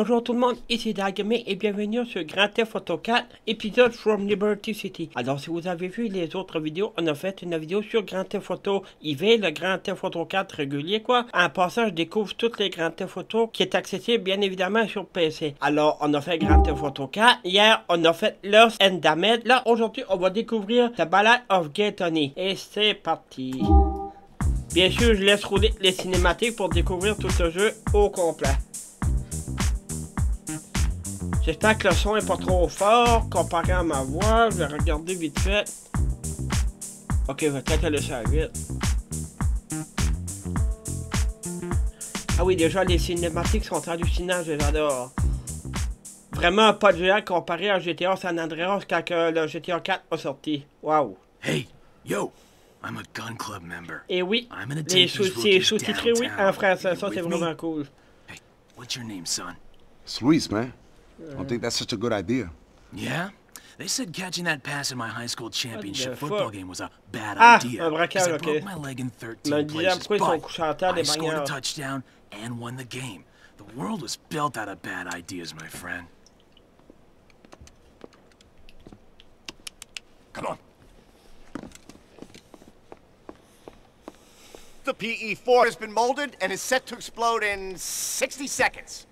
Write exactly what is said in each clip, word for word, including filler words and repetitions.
Bonjour tout le monde, ici Das-Gaming et bienvenue sur Grand Theft Auto quatre, épisode From Liberty City. Alors si vous avez vu les autres vidéos, on a fait une vidéo sur Grand Theft Auto quatre, le Grand Theft Auto quatre régulier quoi. En passant, je découvre toutes les Grand Theft Auto qui est accessible bien évidemment sur P C. Alors on a fait Grand Theft Auto quatre, hier on a fait Lost and Damned, là aujourd'hui on va découvrir The Ballad of Gay Tony. Et c'est parti. Bien sûr je laisse rouler les cinématiques pour découvrir tout ce jeu au complet. J'espère que le son est pas trop fort comparé à ma voix, je vais regarder vite fait. Ok, je vais peut-être laisser à huit. Ah oui, déjà les cinématiques sont hallucinantes, j'adore. Vraiment pas de géant comparé à G T A San Andreas quand que le G T A quatre a sorti. Wow. Hey, yo, I'm a gun club member. Et oui, les sous-titrés oui en français, ça c'est vraiment cool. Hey, what's your name, son? It's Luis, man. I don't think that's such a good idea. Yeah? They said catching that pass in my high school championship football game was a bad idea. Ah, braquage, I broke my leg in thirteen places, but I scored a touchdown and won the game. The world was built out of bad ideas, my friend. Come on. The P E four has been molded and is set to explode in sixty seconds.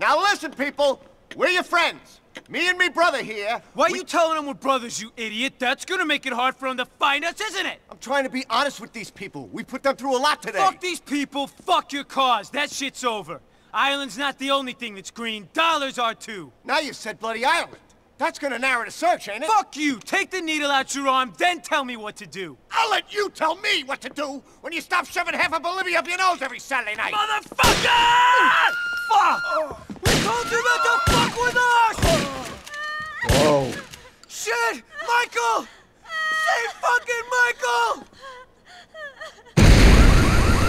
Now listen, people. We're your friends. Me and me brother here. Why are we... you telling them we're brothers, you idiot? That's gonna make it hard for them to find us, isn't it? I'm trying to be honest with these people. We put them through a lot today. Fuck these people. Fuck your cause. That shit's over. Ireland's not the only thing that's green. Dollars are too. Now you said bloody Ireland. That's gonna narrow the search, ain't it? Fuck you. Take the needle out your arm, then tell me what to do. I'll let you tell me what to do when you stop shoving half a Bolivia up your nose every Saturday night. Motherfucker! Fuck! Oh. We told you not to fuck with us! Whoa. Shit! Michael! Say fucking Michael!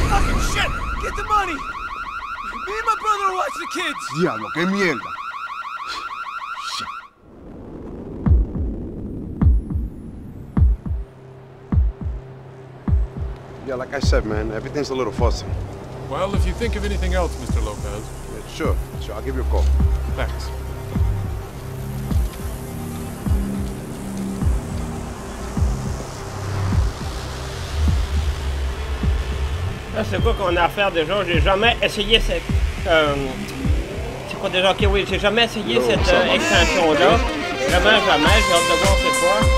Fucking shit! Get the money! Me and my brother will watch the kids! Diablo, que mierda! Shit. Yeah, like I said, man, everything's a little fussy. Well, if you think of anything else, Mister Lopez... Sure, sure, I'll give you a call. Thanks. Là, c'est quoi qu'on a à faire déjà? J'ai jamais essayé cette... Euh, c'est quoi déjà? Ok, oui, j'ai jamais essayé no, cette euh, extension-là. Vraiment jamais, j'ai hâte de voir c'est quoi.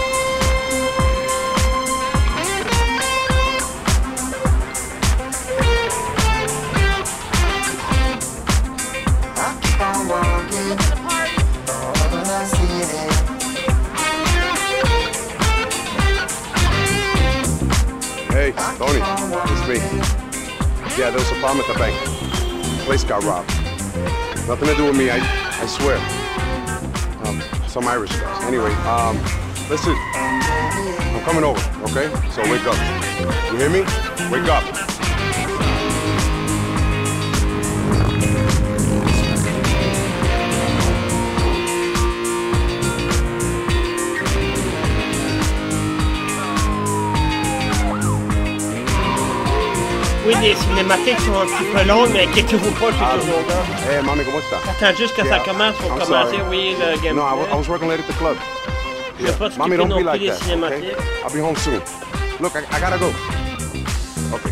Hey, Tony, it's me. Yeah, there was a bomb at the bank. The place got robbed. Nothing to do with me, I, I swear. Um, some Irish guys. Anyway, um, listen, I'm coming over, okay? So wake up. You hear me? Wake up. Oui, les cinématiques sont un petit peu longues, mais inquiétez-vous pas, je suis toujours là. Hey, mommy, what's that? Attends juste que yeah, ça commence pour commencer, oui, le gameplay. No, I was working late at the club. Je vais pas te skipper non plus les cinématiques. I'll be home soon. Look, I, I gotta go. Okay.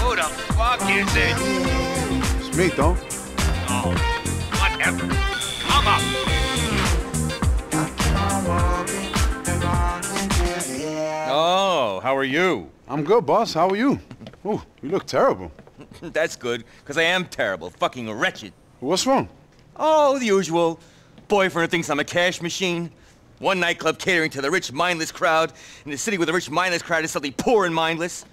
Who the fuck is it? It's me, though. Oh. Come up! Oh, how are you? I'm good, boss. How are you? Ooh, you look terrible. That's good, because I am terrible. Fucking wretched. What's wrong? Oh, the usual. Boyfriend thinks I'm a cash machine. One nightclub catering to the rich, mindless crowd, and the city with the rich, mindless crowd is suddenly poor and mindless.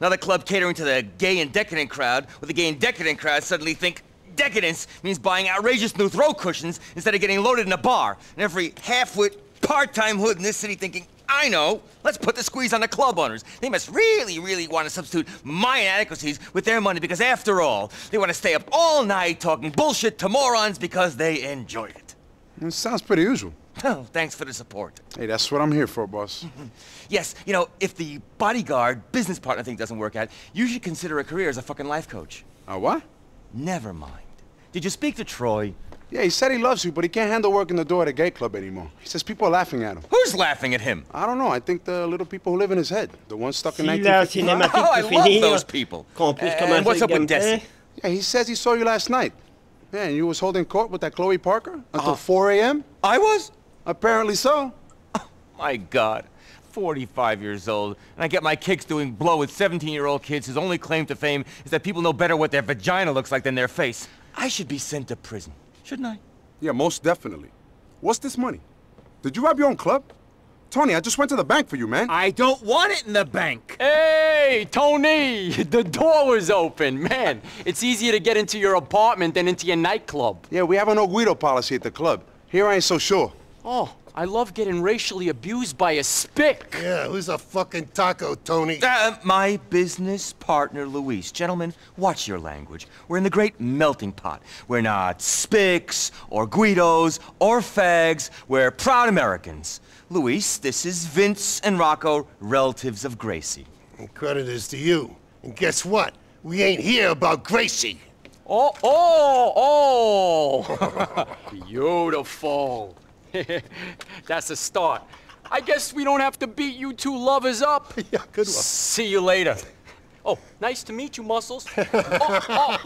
Another club catering to the gay and decadent crowd, where the gay and decadent crowd suddenly think decadence means buying outrageous new throw cushions instead of getting loaded in a bar. And every half-wit, part-time hood in this city thinking, I know, let's put the squeeze on the club owners. They must really, really want to substitute my inadequacies with their money because, after all, they want to stay up all night talking bullshit to morons because they enjoy it. It sounds pretty usual. Oh, thanks for the support. Hey, that's what I'm here for, boss. Yes, you know, if the bodyguard business partner thing doesn't work out, you should consider a career as a fucking life coach. A what? Never mind. Did you speak to Troy? Yeah, he said he loves you, but he can't handle working the door at a gay club anymore. He says people are laughing at him. Who's laughing at him? I don't know. I think the little people who live in his head. The ones stuck in nineteen fifty. Oh, I love those people. And what's up with Desi? Yeah, he says he saw you last night. Man, you was holding court with that Chloe Parker until uh, four A M? I was? Apparently so. Oh, my God. forty-five years old, and I get my kicks doing blow with seventeen-year-old kids whose only claim to fame is that people know better what their vagina looks like than their face. I should be sent to prison, shouldn't I? Yeah, most definitely. What's this money? Did you rob your own club? Tony, I just went to the bank for you, man. I don't want it in the bank. Hey, Tony, the door was open. Man, it's easier to get into your apartment than into your nightclub. Yeah, we have an Guido policy at the club. Here I ain't so sure. Oh, I love getting racially abused by a spick. Yeah, who's a fucking taco, Tony? Uh, my business partner, Luis. Gentlemen, watch your language. We're in the great melting pot. We're not spicks or Guidos or fags. We're proud Americans. Luis, this is Vince and Rocco, relatives of Gracie. And credit is to you. And guess what? We ain't here about Gracie. Oh, oh, oh! Beautiful. That's a start. I guess we don't have to beat you two lovers up. Yeah, good one. See you later. Oh, nice to meet you, Muscles. Oh, oh.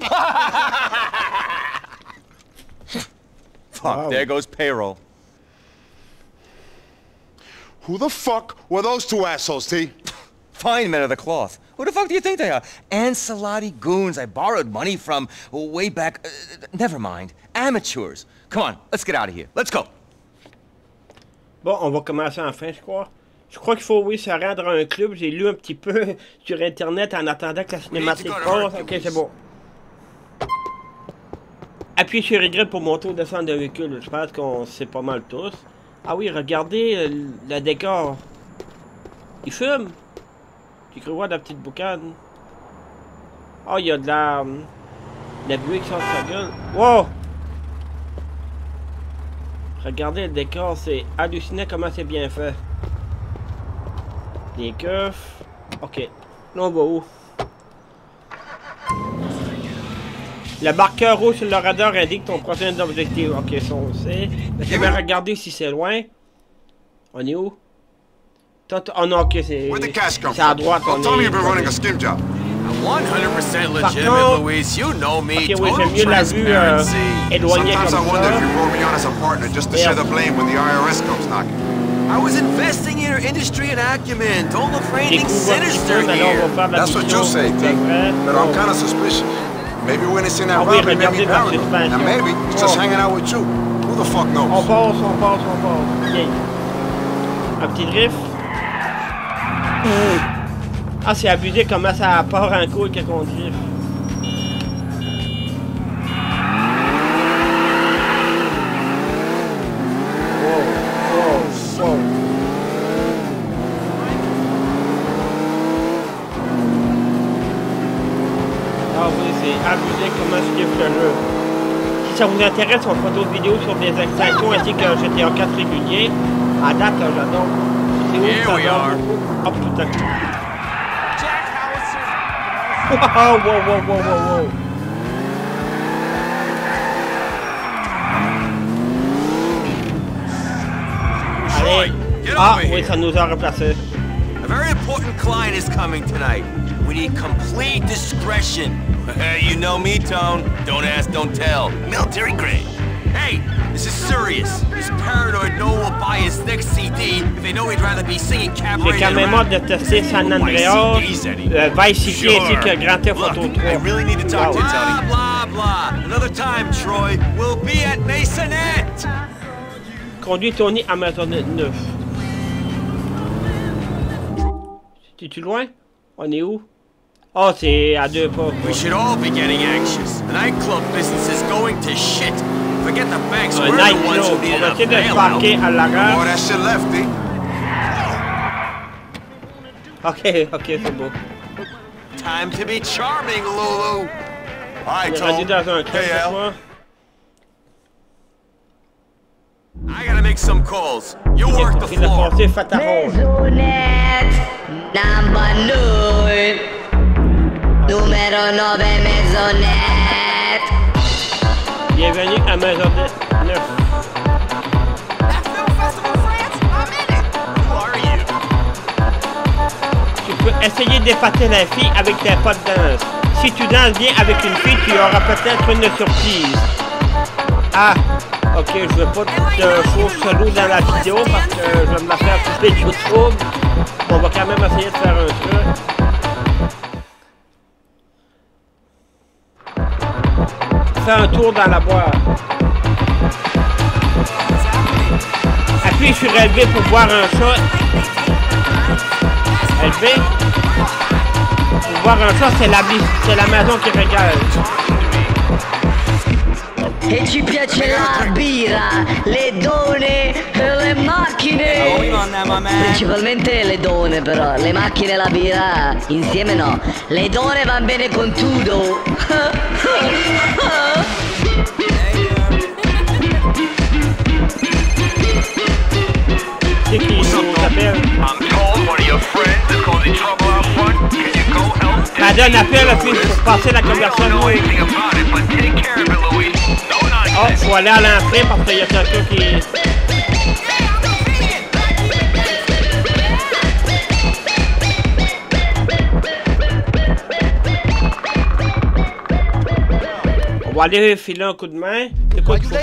Fuck, wow. There goes payroll. Who the fuck were those two assholes, T? Fine men of the cloth. Who the fuck do you think they are? Ancelotti goons I borrowed money from way back. Uh, never mind. Amateurs. Come on, let's get out of here. Let's go. Bon, on va commencer enfin, je crois. Je crois qu'il faut, oui, se rendre à un club. J'ai lu un petit peu sur Internet en attendant que la cinématique passe. Ok, c'est bon. Appuyez sur Y pour monter ou descendre d'un véhicule. Je pense qu'on sait pas mal tous. Ah oui, regardez le décor. Il fume. Tu crois de la petite boucane. Oh, il y a de la... de la buée qui sort de sa gueule. Wow! Regardez le décor, c'est hallucinant comment c'est bien fait. Des keufs. Ok. Là, on va où? Le marqueur rouge sur le radar indique ton prochain objectif. Ok, ça on sait. Je vais regarder si c'est loin. On est où? Oh non, ok, c'est à droite. On est... one hundred percent legitimate, Luis. You know me. Okay, total oui, transparency. Vue, uh, Sometimes I wonder ça. If you brought me on as a partner just to yeah. share the blame when the I R S comes knocking. I was investing in your industry and acumen. Don't look for anything sinister here. That's what you say, T. But I'm kind of suspicious. Maybe when it's in that room, it made me paranoid. And maybe it's just hanging out with you. Who the fuck knows? On passe, on passe, on passe. Okay. Un petit drift. Mm. Ah, c'est abusé comment ça part en cours quand on drift. Wow, wow, wow. Ah oui, c'est abusé comment je drift le jeu. Si ça vous intéresse, on fera d'autres vidéos sur des extinctions ainsi que G T A quatre régulier. À date, j'adore. C'est où ça dort beaucoup. Hop, tout à coup. Wow, whoa, whoa, whoa, whoa, whoa. Allez. Ah, oui, ça nous a replacé. A very important client is coming tonight. We need complete discretion. You know me, Tone. Don't ask, don't tell. Military grade. Hey, this is serious. This paranoid no will buy his next C D if they know he'd rather be singing cabaret. J'ai quand même hâte de tester San Andreas, le Vice City ainsi que le Grand Theft Auto trois. I really need to talk to you, Tony. Blah, blah, blah. Another time, Troy. We'll be at Maisonette. Conduis Tony à Maisonette neuf. T'es-tu loin? On est où? Oh, c'est à deux pas. We should all be getting anxious. The nightclub business is going to shit. Forget the banks, we're the ones who need a bailout. Oh, that shit lefty. Okay, okay, c'est beau. Time to be charming, Lulu. All right, Tony. Hey, Al. I I gotta make some calls. You work the floor. Maisonette number nine. Numero nove Maisonette. Bienvenue à Maisonette neuf. Essayez d'épater la fille avec tes pas de danse. Si tu danses bien avec une fille, tu auras peut-être une surprise. Ah, ok, je veux pas de choses cheloues dans la vidéo parce que je vais me la faire couper du trouble. On va quand même essayer de faire un truc. Fais un tour dans la boîte. Appuie sur L B pour voir un chat. L B. Pour voir un chat, c'est la, la maison qui regarde. Et tu piace la birra, le donne, le macchine. Principalmente le donne però, le macchine e la birra, insieme no. Le donne van bene con tutto. C'est qui nous appelle? Madame appelle la fille pour passer la conversation. Oh, faut aller à l'entrée parce qu'il y a quelqu'un qui... On va aller filer un coup de main. C'est quoi qu'il faut?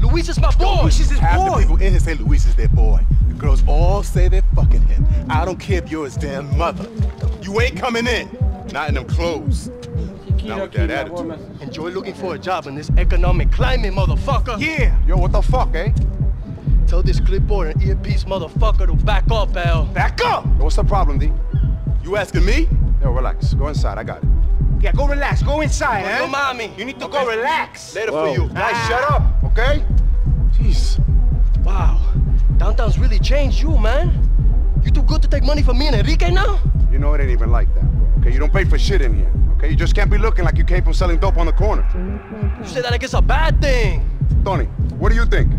Luis is my boy! Luis is his boy! People in here say Luis is their boy. The girls all say they're fucking him. I don't care if you're his damn mother. You ain't coming in. Not in them clothes. Not with that attitude. Enjoy looking for a job in this economic climate, motherfucker. Yeah. Yo, what the fuck, eh? Tell this clipboard and earpiece motherfucker to back up, Al. Back up? No, what's the problem, D? You asking me? Yo, relax. Go inside. I got it. Yeah, go relax. Go inside, eh? Yo, mommy. You need to okay. go relax. Later Whoa. for you. Guys, ah. shut up, okay? Jeez. Wow. Downtown's really changed you, man. You too good to take money from me and Enrique now? You know it ain't even like that, bro. Okay, you don't pay for shit in here. Okay, you just can't be looking like you came from selling dope on the corner. You say that like it's a bad thing. Tony, what do you think?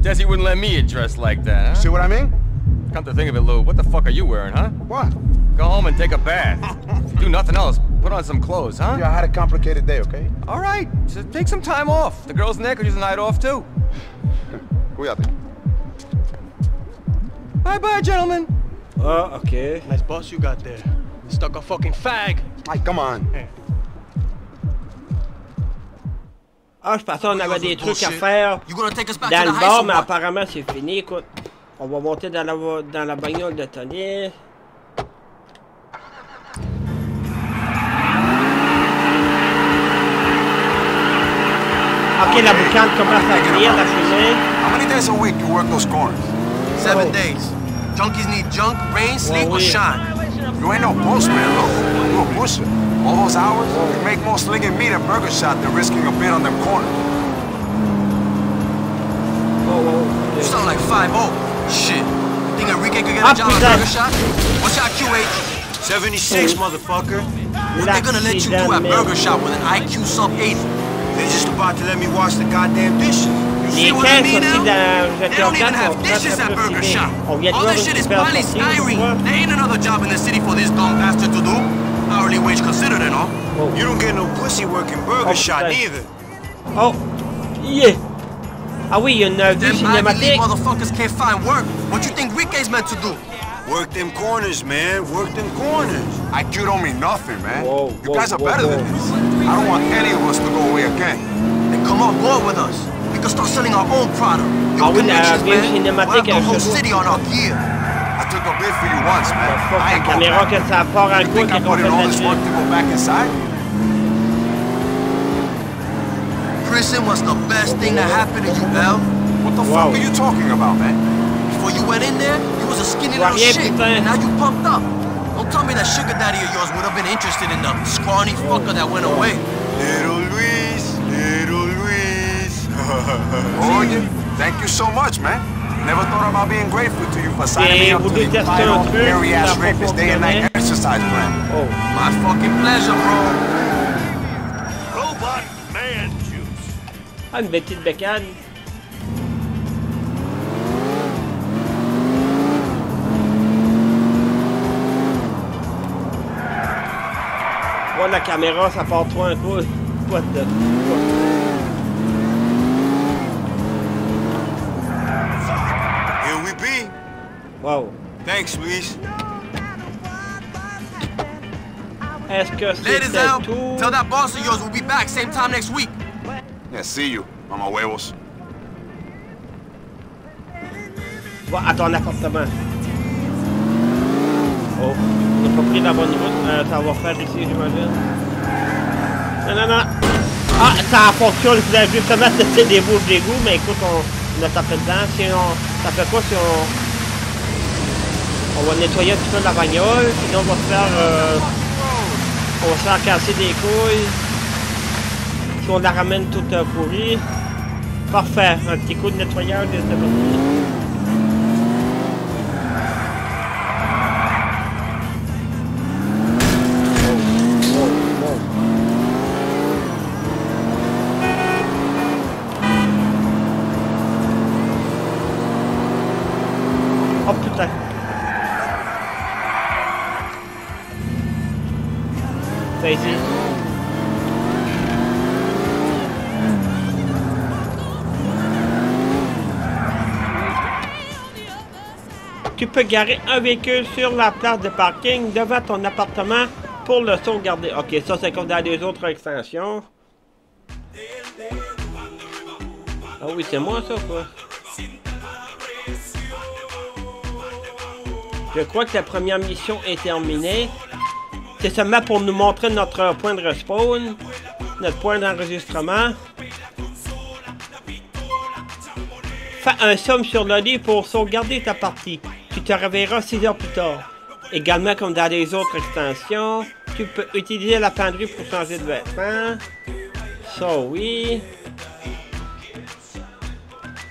Desi wouldn't let me dress like that, huh? You see what I mean? Come to think of it, Lou, what the fuck are you wearing, huh? What? Go home and take a bath. If you do nothing else, put on some clothes, huh? Yeah, I had a complicated day, okay? All right, just take some time off. The girls in there could use a night off, too. Bye-bye, gentlemen. Oh, okay. Nice boss you got there. Stuck a fucking fag. Ay, come on. Ah, je pensais qu'on avait des trucs à faire dans le bar, mais apparemment c'est fini, écoute. On va monter dans la, dans la bagnole de Tony. Ok, la boucane commence à venir, la fumée. How many days a week you work those corners? Seven days. Junkies need junk, rain, sleep, oh, or shine. You ain't no postman, look. You a pusher. All those hours, you make more slinging meat at Burger Shop than risking a bit on them corners. Oh, okay. You sound like five oh. Shit. Think Enrique could get a job at Burger Shop? What's our Q H? seventy-six, motherfucker. What they gonna let you do at Burger Shop with an I Q sub eighty? They're just about to let me wash the goddamn dishes. You see what I mean now? They don't even have dishes at Burger Shop. All this shit is polystyrene. There ain't another job in the city for this dumb bastard to do. Hourly wage considered and all. You don't get no pussy work in Burger Shop either. Oh, yeah. Ah oui, il y a une vue cinématique. Them motherfuckers can't find work. What you think Ricky's meant to do? Work them corners, man. Work them corners. I Q don't mean nothing, man. Whoa, whoa, you guys are whoa, better whoa. than this. I don't want any of us to go away again. Then come on board with us. We can start selling our own product. Your connections, man. We'll have the whole city on our gear. I took a bid for you once, man. I ain't going back. You think I put in all this work to go back inside? Prison was the best thing that happened to you, Al. What the fuck are you talking about, man? When you went in there, you was a skinny little shit, and now you pumped up. Don't tell me that sugar daddy of yours would have been interested in the scrawny fucker that went away. Little Luis, little Luis. Oh, yeah. Thank you so much, man. Never thought about being grateful to you for signing me up to the final hairy-ass rapist day and night exercise plan. Oh. My fucking pleasure, bro. Robot man juice. Ah, une petite bécane. Oh, la caméra, ça part toi un coup. What the fuck? Here we be. Wow. Thanks, Luis. Est-ce que c'est tout? Tell that boss of yours we'll be back same time next week. Yeah, see you. Mama huevos. Va à ton appartement. Oh, on n'a pas pris la bonne route. Euh, ça va faire ici, j'imagine. Non, non, non. Ah, ça fonctionne. Je voulais justement tester des bouches d'égout, mais écoute, on, on a tapé dedans. Si on, ça fait quoi si on... On va nettoyer un petit peu la bagnole, sinon on va se faire... Euh, on va se faire casser des couilles. Si on la ramène toute euh, pourrie. Parfait. Un petit coup de nettoyage de cette partie. Tu peux garer un véhicule sur la place de parking devant ton appartement pour le sauvegarder. Ok, ça c'est comme dans les autres extensions. Ah oui, c'est moi ça quoi. Je crois que la première mission est terminée. C'est seulement pour nous montrer notre point de respawn, notre point d'enregistrement. Fais un somme sur le lit pour sauvegarder ta partie. Tu te réveilleras six heures plus tard. Également comme dans les autres extensions, tu peux utiliser la penderie pour changer de vêtements. Ça oui.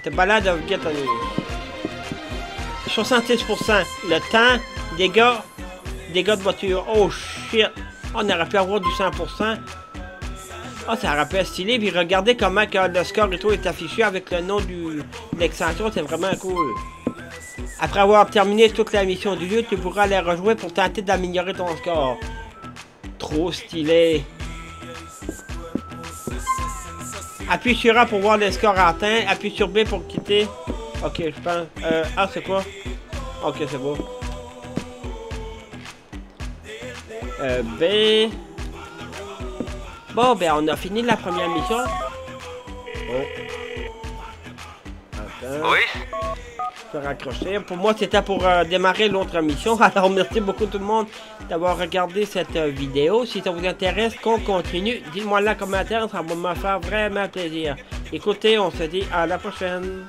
The Ballad of Gay Tony. soixante-six pour cent le temps, dégâts, dégâts de voiture. Oh shit! On aurait pu avoir du cent pour cent. Ah, oh, ça rappelle stylé, puis regardez comment que le score et tout est affiché avec le nom du l'extension, c'est vraiment cool. Après avoir terminé toute la mission du jeu, tu pourras les rejouer pour tenter d'améliorer ton score. Trop stylé. Appuie sur A pour voir le score atteint, appuie sur B pour quitter. Ok, je pense. Euh, ah, c'est quoi? Ok, c'est beau. Euh, B... Bon, ben on a fini la première mission. Oh. Attends. Oui. Je vais raccrocher. Pour moi, c'était pour euh, démarrer l'autre mission. Alors, merci beaucoup tout le monde d'avoir regardé cette euh, vidéo. Si ça vous intéresse, qu'on continue, dites-moi là en commentaire. Ça va me faire vraiment plaisir. Écoutez, on se dit à la prochaine.